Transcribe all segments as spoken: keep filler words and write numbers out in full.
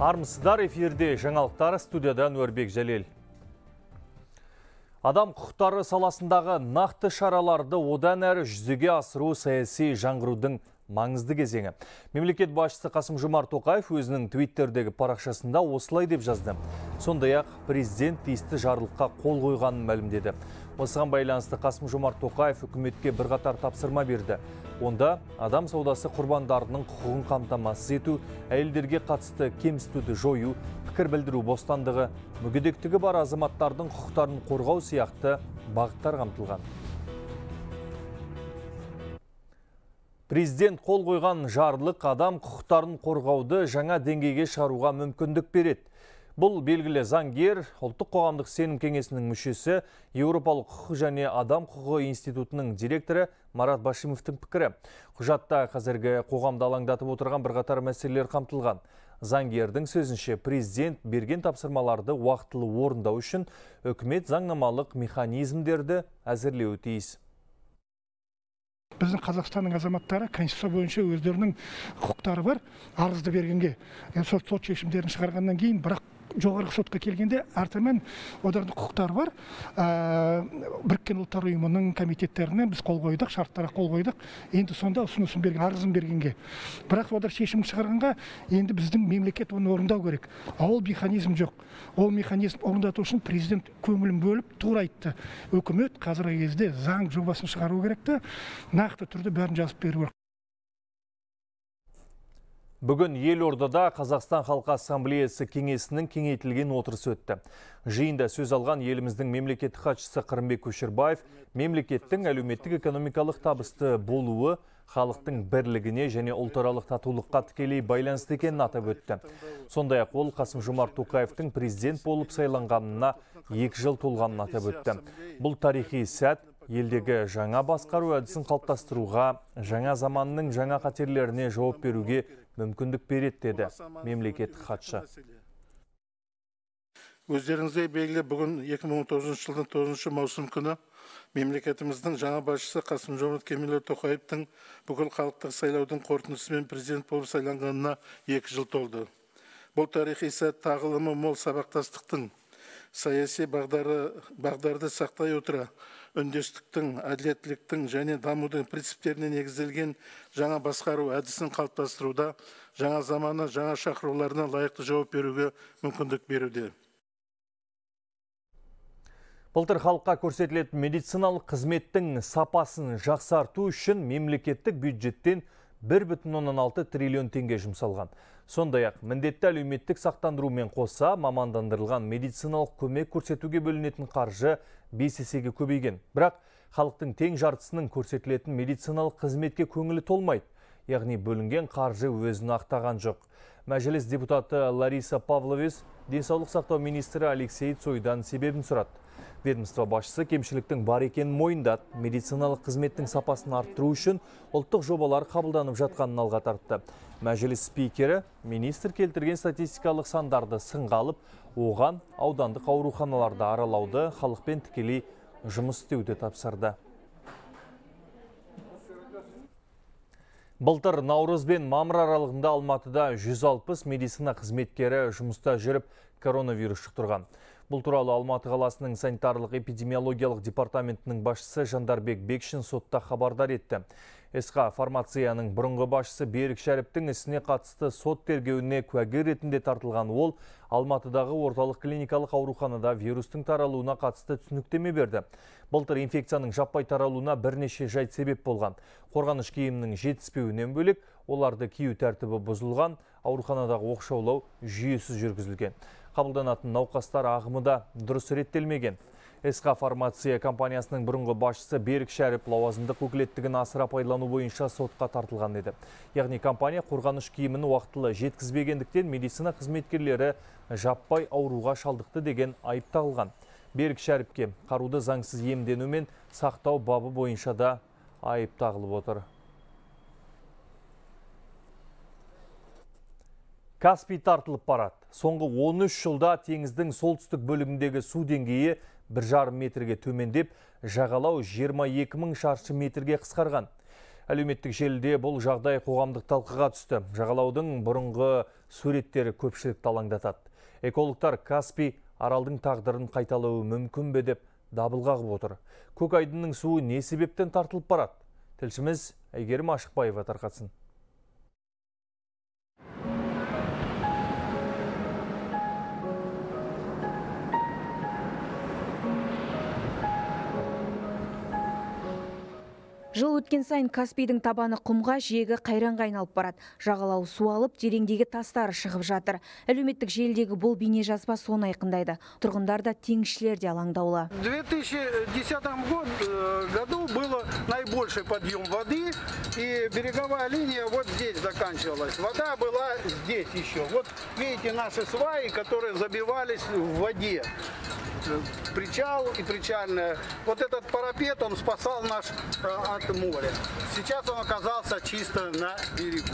Армысыздар, эфирде жаңалықтар, студияда Нұрбек Жәлел. Адам құқықтары саласындағы нақты шараларды одан әрі жүзеге асыру саяси жаңғырудың маңызды кезеңі. Мемлекет басшысы Қасым-Жомарт Тоқаев өзінің твиттердегі парақшасында осылай деп жазды. Сондай-ақ президент тиісті жарлыққа қол қойғанын мәлімдеді. Осыған байланысты Қасым-Жомарт Тоқаев үкіметке бірқатар тапсырма берді. Онда адам саудасы құрбандарының құқығын қамтамасыз ету, әйелдерге қатысты кемсітуді жою, пікір білдіру бостандығы, мүгедектігі бар азаматтардың құқықтарын қорғау сияқты бағыттар қамтылған. Президент қол қойған жарлық адам құқықтарын қорғауды жаңа деңгейге шығаруға мүмкіндік береді. Бұл белгілі заңгер, ұлттық қоғамдық сенім кеңесінің мүшесі, Еуропалық құқық және адам құқығы институтының директоры Марат Башимовтың пікірі. Құжатта қазіргі қоғамды алаңдатып отырған бірқатар мәселелер қамтылған. Заңгердің сөзінше, президент берген тапсырмаларды уақытылы орындау үшін үкімет заңнамалық механизмдерді әзірлеуі тиіс. Біздің Қазақстанның азаматтары конституция бойынша өздерінің құқықтары бар, арызды бергенге. Сот шешімдерін шығарғаннан кейін, бірақ жоғарғы сотқа келгенде артымен олардың құқықтары бар. Біріккен ұлттар ұйымының комитеттеріне біз қол қойдық, шарттарға қол қойдық. Енді сонда ұсынысын берген, арызын бергенге. Бірақ олар шешім шығарғанға енді біздің мемлекет оны орындау керек. Ол механизм жоқ. Ол механизм орындату үшін президент көңілін бөліп тура айтты. Үкімет қазіргі кезде заң жобасын шығару керек, нақты түрде бәрін жазып беру керек. Бүгін Елордада Қазақстан Халқы Ассамблеясы кеңесінің кеңейтілген отырысы өтті. Жиында сөз алған еліміздің мемлекеттік хатшысы Қырымбек Көшербаев, мемлекеттің әлеуметтік-экономикалық табысты болуы халықтың бірлігіне және ұлтаралық татулыққа тікелей байланысты екенін атап өтті. Сондай-ақ ол Қасым-Жомарт Тоқаевтың президент болып сайланғанына екі жыл толғанын атап өтті. Бұл тарихи сәт елдегі жаңа басқару әдісін қалыптастыруға, жаңа заманның жаңа қатерлеріне жауап беруге мүмкіндік береді, деді мемлекет хатшы. Өздеріңізге белгілі, бүгін екі мың он тоғызыншы жылдың тоғызыншы маусым күні мемлекетіміздің жаңа басшысы Қасым-Жомарт Кемелұлы Тоқаевтың бүкіл халықтық сайлаудың қорытындысымен президент болып сайланғанына екі жыл толды. Бұл тарихи сәт тағылымы мол сабақтастықтың, саяси бағдарды сақтай отыра, үндестіктің, әділеттіліктің және дамудың принциптеріне негізделген жаңа басқару әдісін қалыптастыруда жаңа заманы, жаңа шақыруларына лайықты жауап беруге мүмкіндік беруде. Былтыр халыққа көрсетілетін медициналық қызметтің сапасын жақсарту үшін мемлекеттік бюджеттен бір бүтін оннан алты триллион теңге жұмсалған. Сондай-ақ, міндетті әлеуметтік сақтандырумен қоса мамандандырылған медициналық көмек көрсетуге бөлінетін қаржы бес есеге көбейген. Бірақ халықтың тең жартысының көрсетілетін медициналық қызметке көңілі толмайды. Яғни бөлінген қаржы өзін ақтаған жоқ. Мәжіліс депутаты Лариса Павловес денсаулық сақтау министрі Алексей Цойдан себебін сұрады. Ведомство басшысы кемшіліктің бар екенін мойындады, медициналық қызметтің сапасын арттыру үшін ұлттық жобалар қабылданып жатқанын алға тартты. Мәжіліс спикері министр келтірген статистикалық сандарды сынға алып, оған аудандық ауруханаларды аралауды, халықпен тікелей жұмыс істеуді тапсырды. Былтыр наурыз бен мамыр аралығында Алматыда жүз алпыс медицина қызметкері жұмыста жүріп коронавирус жұқтырған. Бұл туралы Алматы қаласының санитарлық эпидемиологиялық департаментінің басшысы Жандарбек Бекшин сотта хабардар етті. СК фармацияның бұрынғы басшысы Берик Шариптің ісіне қатысты сот тергеуіне куәгер ретінде тартылған ол Алматыдағы орталық клиникалық ауруханада вирустың таралуына қатысты түсініктеме берді. Былтыр инфекцияның жаппай таралуына бірнеше жайт себеп болған. Қорғаныш киімінің жетіспеуінен бөлек, оларды кию тәртібі бұзылған, ауруханадағы оқшаулау жүйесіз жүргізілген. Қабылданатын науқастар ағымы да дұрыс реттелмеген. СК фармация компаниясының бұрынғы басшысы Берік Шәріп лауазымдық өкілеттігін асыра пайдалану бойынша сотқа тартылған еді. Яғни компания қорғаныш киімін уақытылы жеткізбегендіктен медицина қызметкерлері жаппай ауруға шалдықты деген айып тағылған. Берік Шәріпке қаруды заңсыз емдену мен сақтау бабы бойынша да айып тағылып отыр. Каспий тартылып барады. Соңғы он үш жылда теңіздің солтүстік бөлігіндегі су деңгейі бір жарым метрге төмендеп, жағалау жиырма екі мың шаршы метрге қысқарған. әлеуметтік желіде бұл жағдай қоғамдық талқыға түсті. Жағалаудың бұрынғы суреттері көпшілікті алаңдатады. Экологтар Каспий аралдың тағдырын қайталауы мүмкін бе деп дабылға қағып отыр. Көк айдынның суы не себептен тартылып барады? Тілшіміз Әйгерім Ашықбаева тарқатсын. Жыл өткен сайын Каспийдің табаны құмға, жиегі қайранға айналып барады. Жағалау су алып, тереңдегі тастары шығып жатыр. Әлеуметтік желдегі бұл бейне жазба соны айқындайды. Тұрғындар да, теңізшілер де алаңдаулы. В две тысячи десятом году было наибольший подъем воды, и береговая линия вот здесь заканчивалась. Вода была здесь еще. Вот видите наши сваи, которые забивались в воде. Причал и причальная. Вот этот парапет, он спасал нас от моря. Сейчас он оказался чисто на берегу.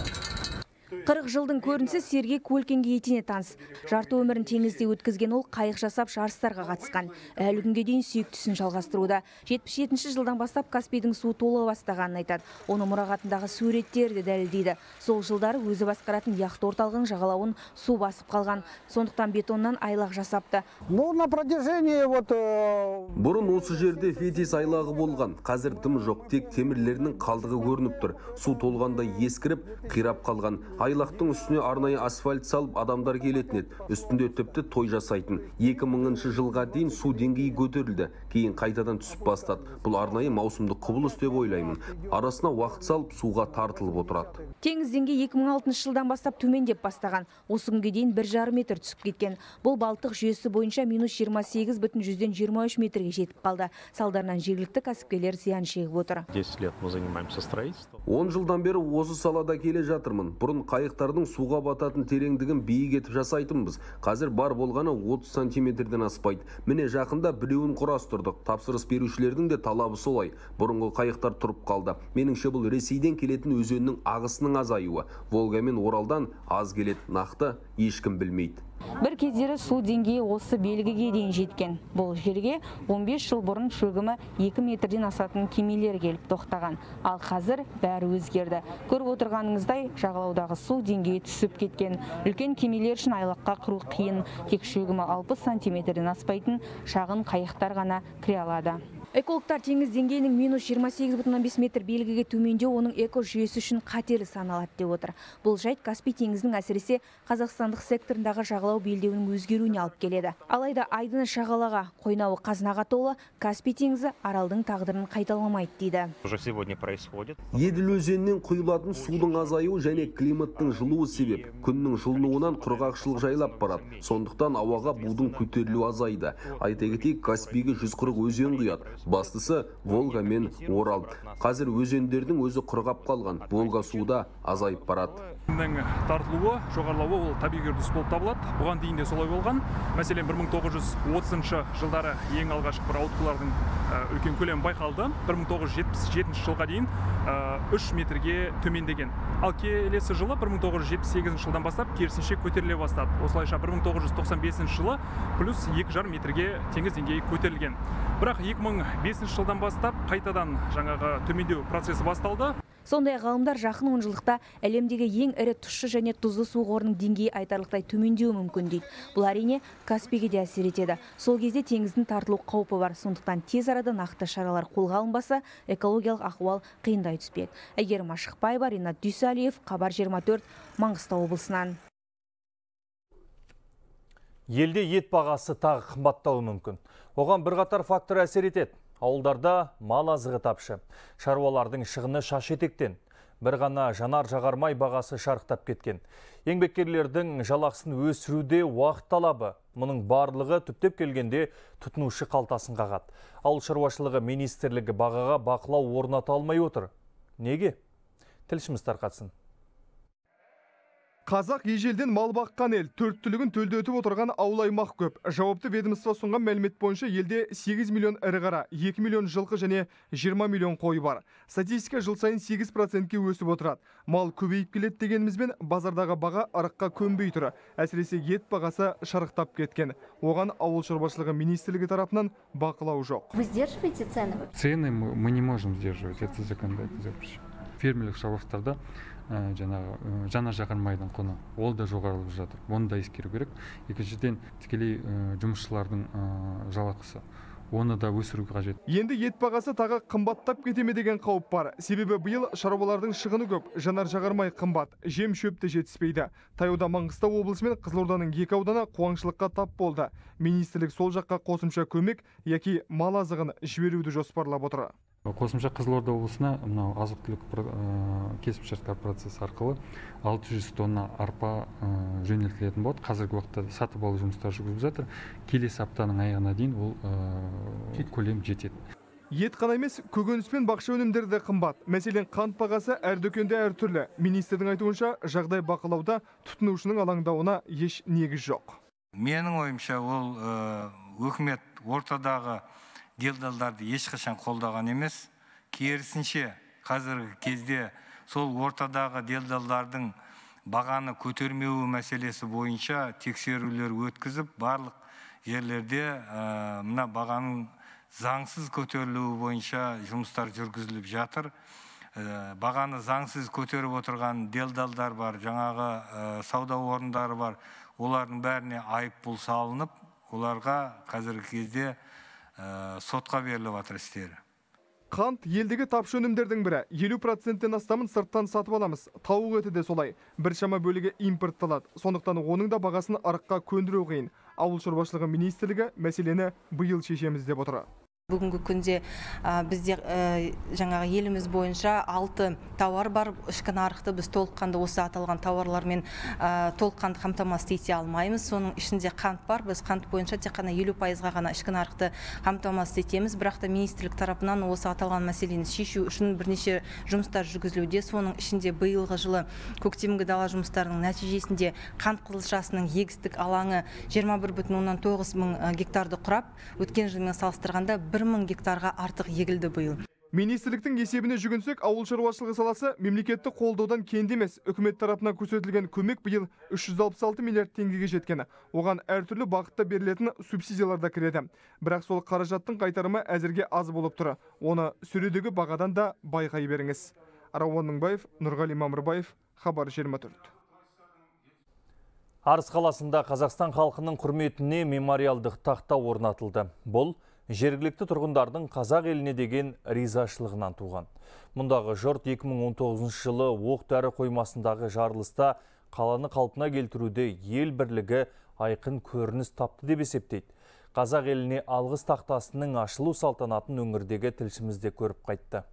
қырық жылдың көрінсі Сергей Көлкенге етене таныс. Жарты өмірін теңізде өткізген ол қайық жасап жарыстарға қатысқан. Әлі күнге дейін сүйіктісін жалғастыруда. жетпіс жетінші жылдан бастап Каспийдің суы толы бастағанын айтады. Оны мұрағатындағы суреттер де дәлелдейді. Сол жылдары өзі басқаратын яхт орталығын жағалауын су басып қалған. Сондықтан бетоннан айлақ жасапты. Бұрын осы жерде фетис айлағы болған. Қазір тым жоқ, тек темірлерінің қалдығы көрініп тұр. Су толғанда ескіріп, қирап қалған. Айлақтың үстіне арнайы асфальт салып адамдар келетін еді. Үстінде тіпті той жасайтын. екі мыңыншы жылға дейін су деңгейі көтерілді. Кейін қайтадан түсіп бастады. Бұл арнайы маусымды құбылыс деп ойлаймын. Арасына уақыт салып суға тартылып отырады. Теңіз деңгейі екі мың алтыншы жылдан бастап төмендеп бастаған. Осы күнге дейін бір жарым метр түсіп кеткен. Бұл Балтық жүйесі бойынша минус жиырма сегіз бүтін жүзден жиырма үш метрге жетіп қалды. Салдарынан жергілікті кәсіпкерлер зиян шегіп отыр. он жылдан бері осы салада келе жатырмын. Бұрын қайықтардың суға бататын тереңдігін биік етіп жасайтынбыз. Қазір бар болғаны отыз сантиметрден аспайды. Міне жақында білеуін құрастырдық. Тапсырыс берушілердің де талабы солай. Бұрынғы қайықтар тұрып қалды. Меніңше бұл Ресейден келетін өзеннің ағысының азаюы. Волга мен Оралдан аз келеді. Нақты ешкім білмейді. Бір кездері су деңгейі осы белгіге дейін жеткен. Бұл жерге он бес жыл бұрын шөгімі екі метрден асатын кемелер келіп тоқтаған. Ал қазір бәрі өзгерді. Көріп отырғаныңыздай, жағалаудағы су деңгейі түсіп кеткен. Үлкен кемелер үшін айлаққа құру қиын. Тек шөгімі алпыс сантиметрден аспайтын шағын қайықтар ғана кіре алады. Экологтар теңіз деңгейінің минус жиырма сегіз бүтін бес метр белгіге төмендеу оның экожүйесі үшін қатерлі саналады деп отыр. Бұл жайт Каспий теңізінің әсіресе Қазақстандық секторындағы жағалау белдеуінің өзгеруіне алып келеді. Алайда айдыны шағалаға, қойнауы қазынаға толы, Каспий теңізі аралдың тағдырын қайталамайды дейді. Еділ өзенінен құйылатын судың азаюы және климаттың жылуы себеп. Күннің жылынуынан құрғақшылық жайлап барады. Сондықтан ауаға будың көтерілуі азайды. Айта кетейік, Каспийге жүз қырық өзен құяды. Бастысы Волга мен Орал. Қазір өзендердің өзі құрғап қалған. Волга суда азайып барады. Тартылуы, жоғарылауы ол табиғи үрдіс болып табылады. Бұған дейін де солай болған. Мәселен бір мың тоғыз жүз отызыншы жылдары ең алғашқы бір ауытқулардың үлкен көлемі байқалды. бір мың тоғыз жүз жетпіс жетінші жылға дейін үш метрге төмендеген. Ал келесі жылы бір мың тоғыз жүз жетпіс сегізінші жылдан бастап керісінше көтеріле бастады. Осылайша бір мың тоғыз жүз тоқсан бесінші жылы плюс екі жарым метрге теңіз деңгейі көтерілген. Бірақ екі мың бесінші жылдан бастап қайтадан жаңағы төмендеу процесі басталды. Сондай ғалымдар жақын он жылдықта әлемдегі ең ірі тұщы және тұзды су қорының деңгейі айтарлықтай төмендеуі мүмкін дейді. Бұл әрине Каспийге де әсер етеді. Сол кезде теңіздің тартылу қаупі бар. Сондықтан тез арада нақты шаралар қолға алынбаса, экологиялық ахуал қиындай түспек. Әйгерім Ашықбаева, Ринат Дүйсалиев, Хабар жиырма төрт, Маңғыстау облысынан. Елде ет бағасы тағы қымбаттауы мүмкін. Оған бірқатар фактор әсер етеді. Ауылдарда мал азығы тапшы. Шаруалардың шығыны шашетектен. Бір ғана жанар жағармай бағасы шарықтап кеткен. Еңбеккерлердің жалақысын өсіруде уақыт талабы. Мұның барлығы түптеп келгенде тұтынушы қалтасын қағады. Ауыл шаруашылығы министрлігі бағаға бақылау орната алмай отыр. Неге? Тілшіміз тарқатсын. Қазақ ежелден мал баққан ел, төрт түлігін төлді өтіп отырған ауыл аймақ көп. Жауапты ведомство сұнған мәлімет бойынша елде сегіз миллион ірі қара, екі миллион жылқы және жиырма миллион қой бар. Статистика жыл сайын сегіз процентке өсіп отырады. Мал көбейіп келеді дегенімізбен базардағы баға арыққа көнбей тұр. Әсіресе ет бағасы шарықтап кеткен. Оған ауыл шаруашылығы министрлігі тарапынан бақылау жоқ. Вы сдерживаете цены? Цены мы не можем сдерживать, это законодательно запрещено. фермерлік шаруашылықтарда жаңағы жанар жағармайдың құны ол да жоғарылып жатыр. Оны да ескеру керек. Екіншіден, тікелей жұмысшылардың жалақысы. Оны да өсіру қажет. Енді ет бағасы тағы қымбаттап кете ме деген қауіп бар. Себебі биыл шаруалардың шығыны көп, жанар жағармай қымбат, жем шөп те жетіспейді. Таяуда Маңғыстау облысы мен Қызылорданың екі ауданы қуаңшылыққа тап болды. Министрлік сол жаққа қосымша көмек яки мал азығын жіберуді жоспарлап отыр. Қосымша Қызылорда облысына мынау азық-түлік келісімшарттар процесі арқылы алты жүз тонна арпа жөнелтілетін болады. Қазіргі уақытта сатып алу жұмыстары жүргізіліп жатыр. Келесі аптаның аяғына дейін ол көлем жетеді. Ет қана емес, көкөніс пен бақша өнімдері де қымбат. Мәселен, қант бағасы әр дүкенде әртүрлі. Министрдің айтуынша, жағдай бақылауда тұтынушының алаңдауына еш негіз жоқ. Менің ойымша, ол үкімет ортадағы делдалдарды ешқашан қолдаған емес, керісінше қазіргі кезде сол ортадағы делдалдардың бағаны көтермеуі мәселесі бойынша тексерулер өткізіп, барлық жерлерде мына бағаның заңсыз көтерілуі бойынша жұмыстар жүргізіліп жатыр. Бағаны заңсыз көтеріп отырған делдалдар бар, жаңағы сауда орындары бар, олардың бәріне айыппұл салынып, оларға қазіргі кезде сотқа беріліп жатыр істері. Қант елдегі тапшы өнімдердің бірі. елу проценттен астамын сырттан сатып аламыз. Тауық еті де солай. Біршама бөлігі импортталады. Сондықтан оның да бағасын арыққа көндіру қиын. Ауыл шаруашылығы министрлігі мәселені биыл шешеміз деп отыр. Бүгінгі күнде бізде жаңағы еліміз бойынша алты тауар бар. Ішкі нарықты біз толыққанды осы аталған тауарлармен толыққанды қамтамасыз ете алмаймыз. Соның ішінде қант бар. Біз қант бойынша тек қана елу пайызға ғана ішкі нарықты қамтамасыз етеміз. Бірақ та министрлік тарапынан осы аталған мәселені шешу үшін бірнеше жұмыстар жүргізілуде. Соның ішінде биылғы жылы көктемгі дала жұмыстарының нәтижесінде қант қызылшасының егістік алаңы жиырма бір бүтін оннан тоғыз мың гектарды құрап, өткен жылмен салыстырғанда бір мың гектарға артық егілді биыл. Министрліктің есебіне жүгінсек, ауыл шаруашылығы саласы мемлекетті қолдаудан кенде емес. Үкімет тарапынан көрсетілген көмек биыл үш жүз алпыс алты миллиард теңгеге жеткен. Оған әртүрлі бағытта берілетін субсидиялар да кіреді. Бірақ сол қаражаттың қайтарымы әзірге аз болып тұр. Оны сөредегі бағадан да байқай беріңіз. Рауан Мыңбаев, Нұрғали Мамырбаев, Хабар жиырма төрт. Арыс қаласында Қазақстан халқының құрметіне мемориалдық тақта орнатылды. Бұл жергілікті тұрғындардың қазақ еліне деген ризашылығынан туған. Мұндағы жұрт екі мың он тоғызыншы жылы оқ-дәрі қоймасындағы жарылыста қаланы қалпына келтіруде ел бірлігі айқын көрініс тапты деп есептейді. Қазақ еліне алғыс тақтасының ашылу салтанатын өңірдегі тілшімізде көріп қайтты.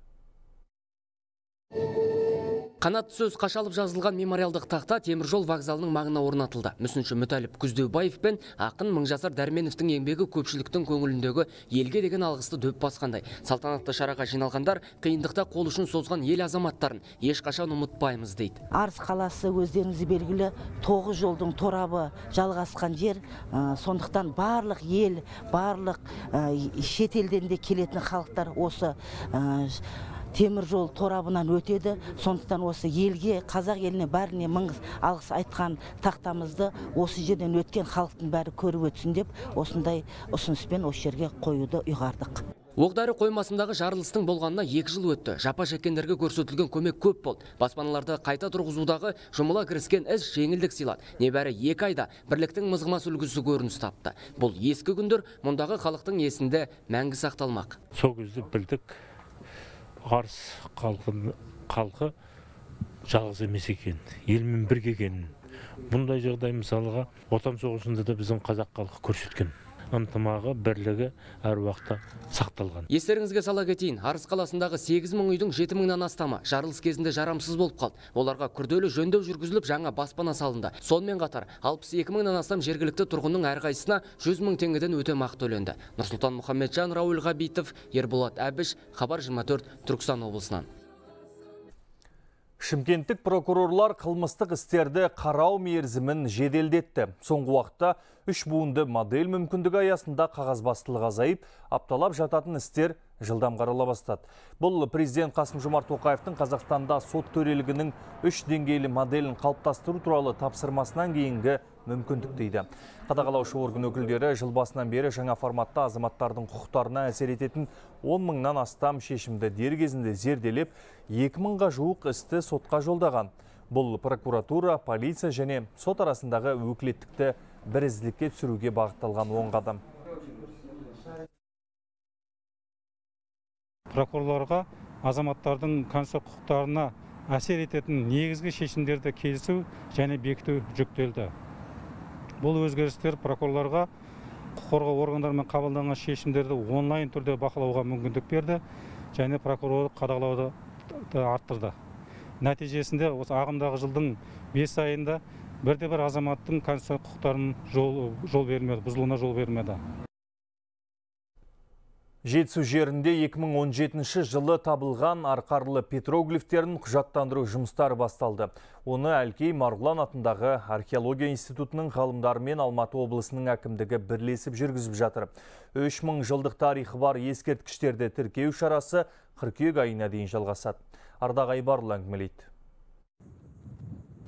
Қанат сөз қашалып жазылған мемориалдық тақта теміржол вокзалының маңына орнатылды. Мүсінші Мүтәліп Күздеубаев пен ақын Мыңжасар Дәрменовтің еңбегі көпшіліктің көңіліндегі елге деген алғысты дөп басқандай. Салтанатты шараға жиналғандар қиындықта қол ұшын созған ел азаматтарын ешқашан ұмытпаймыз дейді. Арыс қаласы өздеріңізге белгілі тоғыз жолдың торабы жалғасқан жер, сондықтан барлық ел, барлық шетелден де келетін халықтар осы темір жол торабынан өтеді. Сондықтан осы елге, қазақ еліне бәріне мың алғыс айтқан тақтамызды осы жерден өткен халықтың бәрі көріп өтсін деп осындай ұсыныспен осы жерге қоюды ұйғардық. Оқ-дәрі қоймасындағы жарылыстың болғанына екі жыл өтті. Жапа шеккендерге көрсетілген көмек көп болды. Баспаналарды қайта тұрғызудағы жұмыла кіріскен іс жеңілдік сыйлады. Небәрі екі айда бірліктің мызғымас үлгісі көрініс тапты. Бұл ескі күндер мұндағы халықтың есінде мәңгі сақталмақ. Сол кезде білдік, Арыс халқы жалғыз емес екен, елмен бірге екенін. Бұндай жағдай мысалыға отан соғысында да біздің қазақ халқы көрсеткен. Ынтымағы, бірлігі әр уақытта сақталған. Естеріңізге сала кетейін, Арыс қаласындағы сегіз мың үйдің жеті мыңнан астамы жарылыс кезінде жарамсыз болып қалды. Оларға күрделі жөндеу жүргізіліп, жаңа баспана салынды. Сонымен қатар алпыс екі мыңнан астам жергілікті тұрғынның әрқайсысына жүз мың теңгеден өтемақы төленді. Нұрсұлтан Мұхаммеджан, Рауль Ғабитов, Ерболат Әбіш, Хабар жиырма төрт, Түркістан облысынан. Шымкенттік прокурорлар қылмыстық істерді қарау мерзімін жеделдетті. Соңғы уақытта үш буынды модель мүмкіндігі аясында қағазбастылық азайып, апталап жататын істер жылдам қарала бастады. Бұл президент Қасым-Жомарт Тоқаевтың Қазақстанда сот төрелігінің үш деңгейлі моделін қалыптастыру туралы тапсырмасынан кейінгі мүмкіндік дейді. Қадағалаушы орган өкілдері жыл басынан бері жаңа форматта азаматтардың құқықтарына әсер ететін он мыңнан астам шешімді дер кезінде зерделеп, екі мыңға жуық істі сотқа жолдаған. Бұл прокуратура, полиция және сот арасындағы өкілеттікті бірізділікке түсіруге бағытталған оң қадам. Прокурорларға азаматтардың конституциялық құқықтарына әсер ететін негізгі шешімдерді келісу және бекіту жүктелді. Бұл өзгерістер прокурорларға құқық қорғау органдарымен қабылданған шешімдерді онлайн түрде бақылауға мүмкіндік берді және прокурорлық қадағалауды арттырды. Нәтижесінде осы ағымдағы жылдың бес айында бірде-бір азаматтың конституциялық құқықтарына жол, жол бермеді, бұзылуына жол бермеді. Жетсу жерінде екі мың он жетінші жылы табылған арқарлы петроглифтерін құжаттандыру жұмыстары басталды. Оны Әлкей Марғұлан атындағы археология институтының ғалымдары мен Алматы облысының әкімдігі бірлесіп жүргізіп жатыр. үш мың жылдық тарихы бар ескерткіштерді тіркеу шарасы қыркүйек айына дейін жалғасады. Ардағай Барыл әңгімелейді.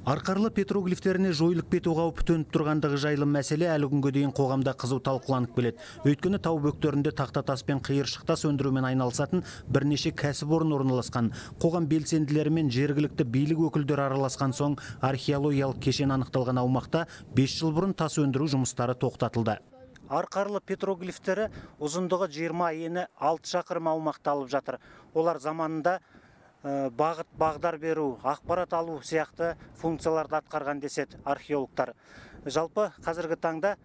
Арқарлы петроглифтеріне жойылып кету қаупі төніп тұрғандығы жайлы мәселе әлі күнге дейін қоғамда қызу талқыланып келеді. Өйткені тау бөктерінде тақта тас пен қиыршықта сөндірумен айналысатын бірнеше кәсіпорын орналасқан. Қоғам белсенділері мен жергілікті билік өкілдері араласқан соң археологиялық кешен анықталған аумақта бес жыл бұрын тас өндіру жұмыстары тоқтатылды. Арқарлы петроглифтері ұзындығы жиырма ені алты шақырым аумақты алып жатыр. Олар заманында бағыт бағдар беру, ақпарат алу сияқты функцияларды атқарған деседі археологтар. Жалпы қазіргі таңда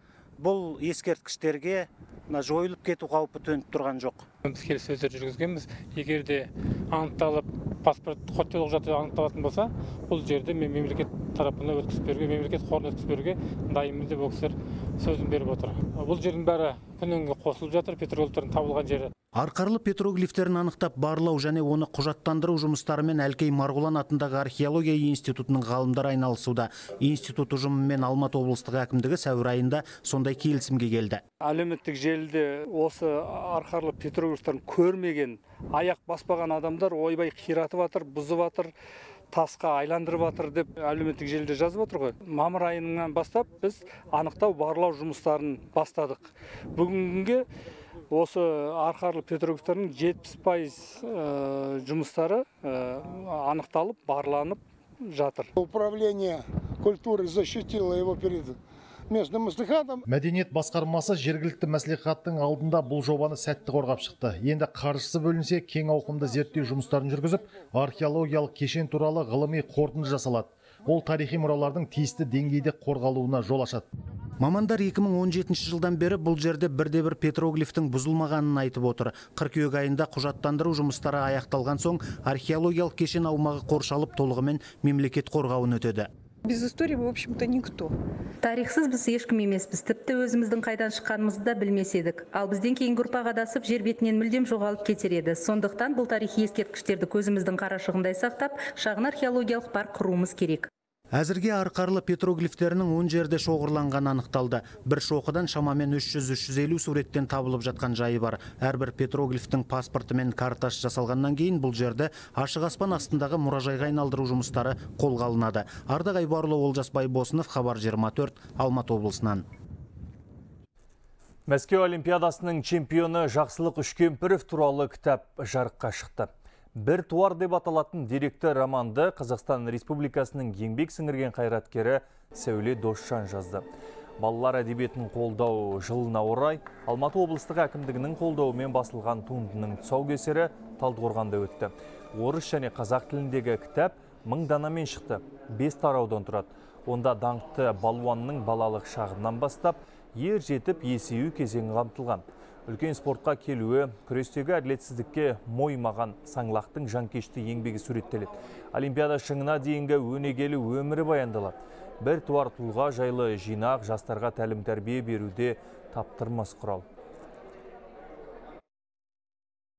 бұл ескерткіштерге жойылып кету қаупі төніп тұрған жоқ. Біз келіссөздер жүргізгенбіз. Егер де анықталып паспорт құжаттары құжаты анықталатын болса, бұл жерді мемлекет тарапына өткізіп беруге, мемлекет қорына өткізіп беруге дайынбыз деп кісілер сөзін беріп отыр. Бұл жердің бәрі күнінге қосылып жатыр, петроглифтердің табылған жері. Арқарлы петроглифтерін анықтап барлау және оны құжаттандыру жұмыстарымен Әлкей Марғұлан атындағы археология институтының ғалымдары айналысуда. Институт ұжымымен Алматы облыстық әкімдігі сәуір айында сондай келісімге келді. Әлеуметтік желіде осы арқарлы петроглифтерін көрмеген, аяқ баспаған адамдар ойбай қиратып атыр, бұзып атыр, тасқа айландырып атыр деп әлеуметтік желіде жазып отыр ғой. Мамыр айынан бастап біз анықтау барлау жұмыстарын бастадық. Бүгінге осы арқарлы петроглифтердің жетпіс пайыз жұмыстары анықталып, барланып жатыр. Управление культуры защитило его перед местным мәслихатом. Мәдениет басқармасы жергілікті мәслихаттың алдында бұл жобаны сәтті қорғап шықты. Енді қаржысы бөлінсе, кең ауқымды зерттеу жұмыстарын жүргізіп, археологиялық кешен туралы ғылыми қорытынды жасалады. Ол тарихи мұралардың тиісті деңгейде қорғалуына жол ашады. Мамандар екі мың он жетінші жылдан бері бұл жерде бірде-бір петроглифтің бұзылмағанын айтып отыр. қыркүйек айында құжаттандыру жұмыстары аяқталған соң археологиялық кешен аумағы қоршалып толығымен мемлекет қорғауын өтеді. Без истории, в общем-то, никто. Тарихсыз біз ешкім емеспіз. Тіпті өзіміздің қайдан шыққанымызды да білмес едік. Ал бізден кейінгі ұрпақ адасып жер бетінен мүлдем жоғалып кетер еді. Сондықтан бұл тарихи ескерткіштерді көзіміздің қарашығындай сақтап, шағын археологиялық парк құруымыз керек. Әзірге арқарлы петроглифтерінің он жерде шоғырланған анықталды. Бір шоқыдан шамамен үш жүз үш жүз елу суреттен табылып жатқан жайы бар. Әрбір петроглифтің паспорты мен карташ жасалғаннан кейін бұл жерде ашық аспан астындағы мұражайға айналдыру жұмыстары қолға алынады. Ардағай Барлы, Олжас Байбосынов, Хабар жиырма төрт, Алматы облысынан. Мәскеу олимпиадасының чемпионы Жақсылық Үшкемпіров туралы кітап жарыққа шықты. Бір туар деп аталатын деректі романды Қазақстан Республикасының еңбек сіңірген қайраткері Сәуле Дошшан жазды. Балалар әдебиетінің қолдау жылына орай Алматы облыстық әкімдігінің қолдауымен басылған туындының тұсаукесері Талдықорғанда өтті. Орыс және қазақ тіліндегі кітап мың данамен шықты, бес тараудан тұрады. Онда даңқты балуанның балалық шағынан бастап, ер жетіп есею кезеңі қамтылған. Үлкен спортқа келуі, күрестегі әділетсіздікке мойымаған саңлақтың жанкешті еңбегі суреттеледі. Олимпиада шыңына дейінгі өнегелі өмірі баяндалады. Бір туар тұлға жайлы жинақ жастарға тәлім тәрбие беруде таптырмас құрал.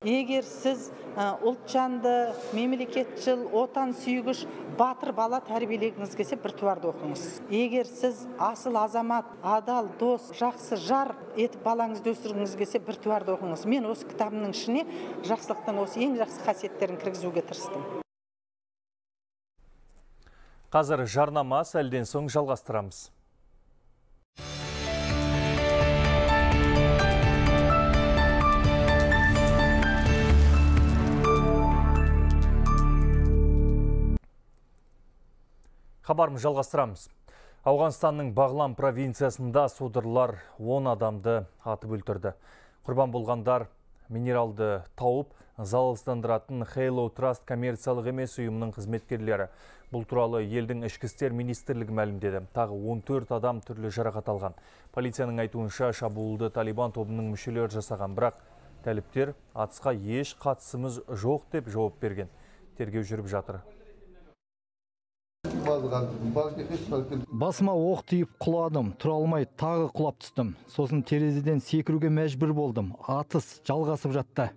Егер сіз ұлтжанды, мемлекетшіл, отан сүйгіш, батыр бала тәрбиелегіңіз келсе, бір туарды оқыңыз. Егер сіз асыл азамат, адал, дос, жақсы жар етіп балаңызды өсіргіңіз келсе, бір туарды оқыңыз. Мен осы кітабымның ішіне жақсылықтың осы ең жақсы қасиеттерін кіргізуге тырыстым. Қазір жарнама, сәлден соң жалғастырамыз. Хабарым жалғастырамыз. Ауғанстанның Бағлам провинциясында содырлар он адамды атып өлтірді. Құрбан болғандар минералды тауып, залалсыздандыратын Halo Trust коммерциялық емес ұйымының қызметкерлері. Бұл туралы елдің ішкі істер министрлігі мәлімдеді. Тағы он төрт адам түрлі жарақат алған. Полицияның айтуынша шабуылды Талибан тобының мүшелері жасаған, бірақ тәліптер атысқа еш қатысымыз жоқ деп жауап берген. Тергеу жүріп жатыр. Басыма оқ тиіп құладым, тұра алмай тағы құлап түстім. Сосын терезеден секіруге мәжбүр болдым. Атыс жалғасып жатты.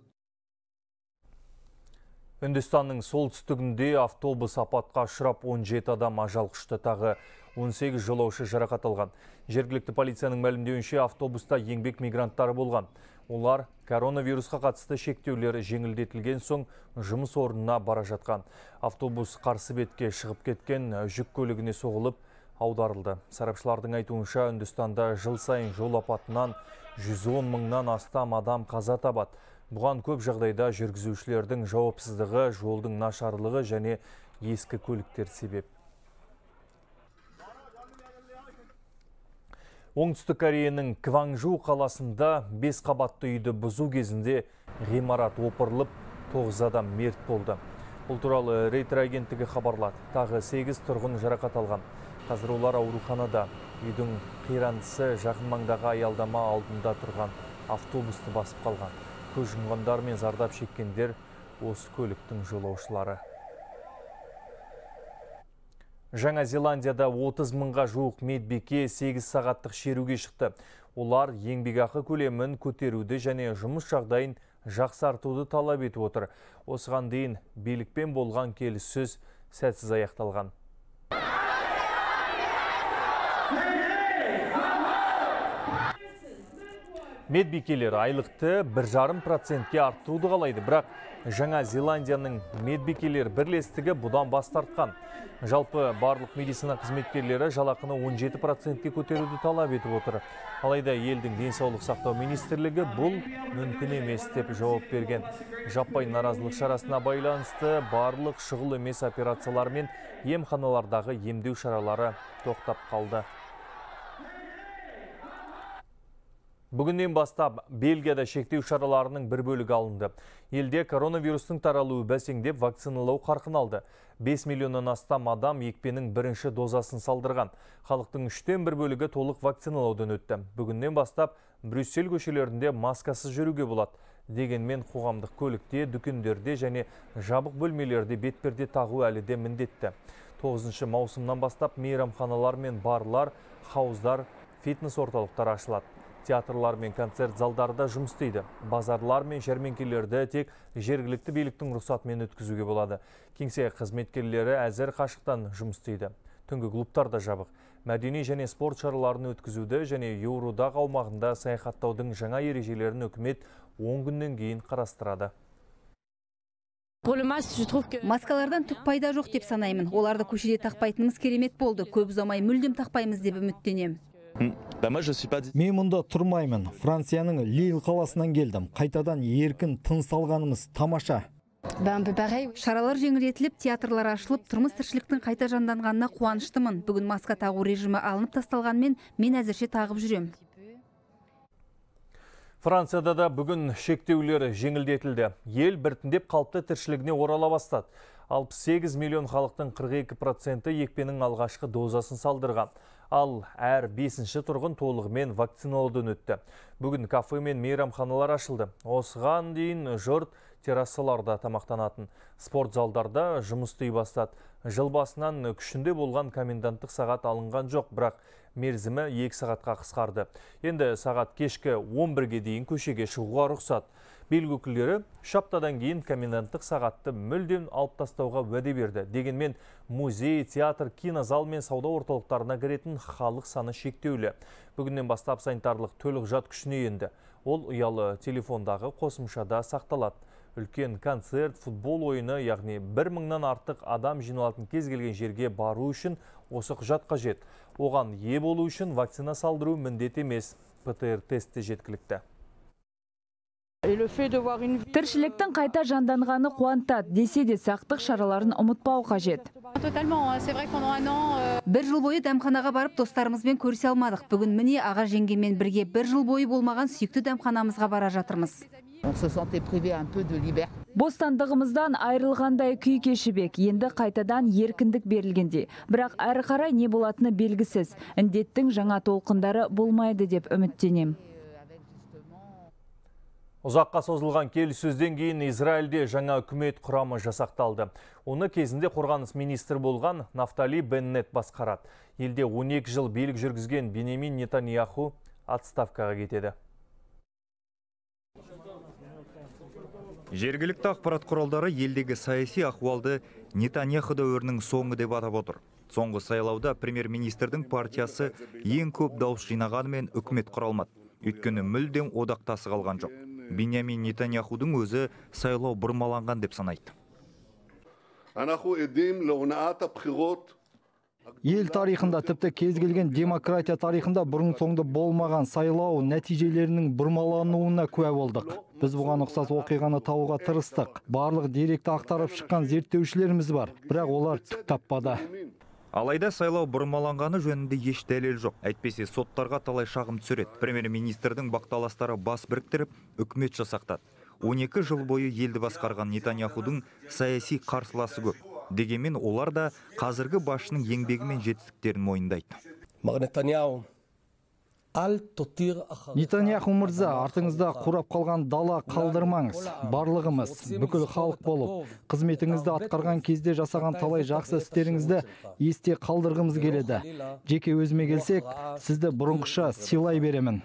Үндістанның солтүстігінде автобус апатқа ұшырап он жеті адам ажал құшты, тағы он сегіз жолаушы жарақат алған. Жергілікті полицияның мәлімдеуінше автобуста еңбек мигранттары болған. Олар коронавирусқа қатысты шектеулер жеңілдетілген соң жұмыс орнына бара жатқан. Автобус қарсы бетке шығып кеткен, жүк көлігіне соғылып аударылды. Сарапшылардың айтуынша Үндістанда жыл сайын жол апатынан жүз он мыңнан астам адам қаза табады. Бұған көп жағдайда жүргізушілердің жауапсыздығы, жолдың нашарлығы және ескі көліктер себеп. Оңтүстік Кореяның Кванжу қаласында бес қабатты үйді бұзу кезінде ғимарат опырылып, тоғыз адам мерт болды. Бұл туралы Рейтер агенттігі хабарлады. Тағы сегіз тұрғын жарақат алған. Қазір олар ауруханада. Үйдің қирандысы жақын маңдағы аялдама алдында тұрған автобусты басып қалған. Көз жұмғандар мен зардап шеккендер осы көліктің жолаушылары. Жаңа Зеландияда отыз мыңға жуық медбике сегіз сағаттық шеруге шықты. Олар еңбекақы көлемін көтеруді және жұмыс жағдайын жақсартуды талап етіп отыр. Осыған дейін билікпен болған келіссөз сәтсіз аяқталған. Медбикелер айлықты бір жарым процентке арттыруды қалайды, бірақ Жаңа Зеландияның медбикелер бірлестігі бұдан бас тартқан. Жалпы барлық медицина қызметкерлері жалақыны он жеті процентке көтеруді талап етіп отыр. Алайда елдің денсаулық сақтау министрлігі бұл мүмкін емес деп жауап берген. Жаппай наразылық шарасына байланысты барлық шұғыл емес операциялар мен емханалардағы емдеу шаралары тоқтап қалды. Бүгіннен бастап Белгияда шектеу шараларының бір бөлігі алынды. Елде коронавирустың таралуы бәсеңдеп вакциналау қарқын алды. бес миллионнан астам адам екпенің бірінші дозасын салдырған. Халықтың үштен бір бөлігі толық вакциналаудан өтті. Бүгіннен бастап Брюссель көшелерінде маскасыз жүруге болады. Дегенмен қоғамдық көлікте, дүкендерде және жабық бөлмелерде бетперде тағу әлі де міндетті. тоғызыншы маусымнан бастап мейрамханалар мен барлар, хауыздар, фитнес орталықтар ашылады. Театрлар мен концерт залдарда жұмыс істейді. Базарлар мен жәрменкелерді тек жергілікті биліктің рұқсатымен өткізуге болады. Кеңсе қызметкерлері әзір қашықтан жұмыс істейді. Түнгі клубтар да жабық. Мәдени және спорт шараларын өткізуді және Еуродағы аумағында саяхаттаудың жаңа ережелерін үкімет он күннен кейін қарастырады. Маскалардан түк пайда жоқ деп санаймын. Оларды көшеде тақпайтынымыз керемет болды. Көп ұзамай мүлдем тақпаймыз деп үміттенем. Мен мұнда тұрмаймын. Францияның Лиль қаласынан келдім. Қайтадан еркін тыныс алғанымыз тамаша. Шаралар жеңілдетіліп, театрлар ашылып, тұрмыс-тіршіліктің қайта жанданғанына қуаныштымын. Бүгін маска тағу режимі алынып тасталғанмен, мен әзірше тағып жүрем. Францияда да бүгін шектеулер жеңілдетілді. Ел біртіндеп қалыпты тіршілігіне орала бастады. алпыс сегіз миллион халықтың қырық екі проценті екпенің алғашқы дозасын салдырған. Ал әр бесінші тұрғын толығымен вакциналаудан өтті. Бүгін кафе мен мейрамханалар ашылды. Осыған дейін жұрт террасаларда тамақтанатын. Спорт залдарда жұмыс істей бастады. Жыл басынан күшінде болған коменданттық сағат алынған жоқ, бірақ мерзімі екі сағатқа қысқарды. Енді сағат кешкі он бірге дейін көшеге шығуға рұқсат. Бел өкілдері шаптадан кейін коменданттық сағатты мүлдем алып тастауға уәде берді. Дегенмен музей, театр, кинозал мен сауда орталықтарына кіретін халық саны шектеулі. Бүгіннен бастап санитарлық төлқұжат күшіне енді. Ол ұялы телефондағы қосымшада сақталады. Үлкен концерт, футбол ойыны, яғни бір мыңнан артық адам жиналатын кез келген жерге бару үшін осы құжат қажет. Оған е болу үшін вакцина салдыру міндет емес. ПТР-тесті жеткілікті. Тіршіліктің қайта жанданғаны қуантады, десе де сақтық шараларын ұмытпау қажет. Бір жыл бойы дәмханаға барып достарымызбен көрсе алмадық. Бүгін міне аға жеңгеммен бірге бір жыл бойы болмаған сүйікті дәмханамызға бара жатырмыз. Бостандығымыздан айрылғандай күй кешібек, енді қайтадан еркіндік берілгенде. Бірақ әрі қарай не болатыны белгісіз. Індеттің жаңа толқындары болмайды деп үміттенем. Ұзаққа созылған келіссөзден кейін Израильде жаңа үкімет құрамы жасақталды. Оны кезінде қорғаныс министр болған Нафтали Беннет басқарады. Елде он екі жыл билік жүргізген Бинямин Нетаньяху отставкаға кетеді. Жергілікті ақпарат құралдары елдегі саяси ахуалды Нетаньяху дәуірінің соңы деп атап отыр. Соңғы сайлауда премьер-министрдің партиясы ең көп дауыс жинағанымен үкімет құралмады. Өйткені мүлдем одақтасы қалған жоқ. Бинямин Нетаньяхудың өзі сайлау бұрмаланған деп санайды. Ел тарихында, тіпті кез келген демократия тарихында бұрын соңды болмаған сайлау нәтижелерінің бұрмалануына куә болдық. Біз бұған ұқсас оқиғаны тауға тырыстық. Барлық деректі ақтарып шыққан зерттеушілеріміз бар, бірақ олар түк таппады. Алайда сайлау бұрмаланғаны жөнінде еш дәлел жоқ. Әйтпесе соттарға талай шағым түсіреді. Премьер-министрдің бақталастары бас біріктіріп, үкімет жасақтады. он екі жыл бойы елді басқарған Нетаньяхудың саяси қарсыласы көп. Дегенмен олар да қазіргі басшының еңбегімен жетістіктерін мойындайды. Нетаньяху мырза, артыңызда қурап қалған дала қалдырмаңыз. Барлығымыз, бүкіл халық болып, қызметіңізді атқарған кезде жасаған талай жақсы істеріңізді есте қалдырғымыз келеді. Жеке өзіме келсек, сізді бұрынғыша сыйлай беремін.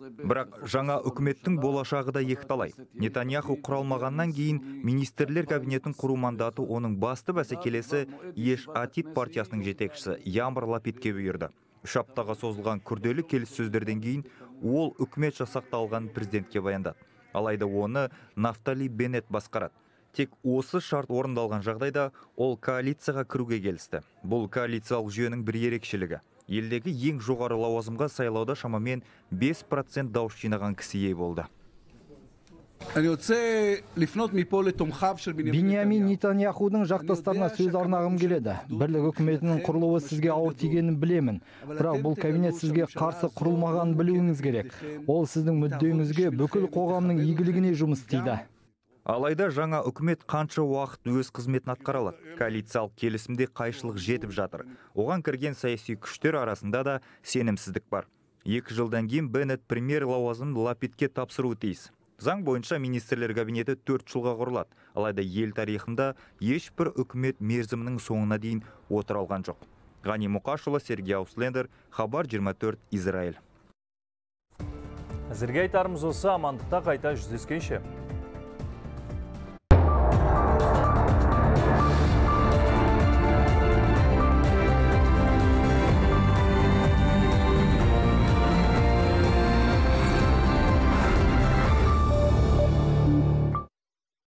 Бірақ жаңа үкіметтің болашағы да екіталай. Нетаньяху құралмағаннан кейін министрлер кабинетін құру мандаты оның басты бәсекелесі Еш Атит партиясының жетекшісі Ямбр Лапитке бұйырды. Үш аптаға созылған күрделі келіссөздерден кейін ол үкімет жасақталған президентке баяндады. Алайда оны Нафтали Беннет басқарады. Тек осы шарт орындалған жағдайда ол коалицияға кіруге келісті. Бұл коалициялық жүйенің бір ерекшелігі. Елдегі ең жоғары лауазымға сайлауда шамамен бес процент дауыс жинаған кісіге болды. Бинямин Нетаньяхудың жақтастарына сөз арнағым келеді. Бірлік үкіметінің құрылуы сізге ауыр тигенін білемін. Бірақ бұл кабинет сізге қарсы құрылмаған білуіңіз керек. Ол сіздің мүддеңізге, бүкіл қоғамның игілігіне жұмыс істейді. Алайда жаңа үкімет қанша уақыт өз қызметін атқаралады. Коалициялық келісімде қайшылық жетіп жатыр. Оған кірген саяси күштер арасында да сенімсіздік бар. Екі жылдан кейін Беннет премьер лауазымын Лапитке тапсыруы тиіс. Заң бойынша министрлер кабинеті төрт жылға құрылады. Алайда ел тарихында ешбір үкімет мерзімінің соңына дейін отыралған жоқ. Ғани Мұқашева, Сергей Ауслендер, Хабар жиырма төрт, Израиль. Әзірге айтарымыз осы, амандықта қайта жүздескенше.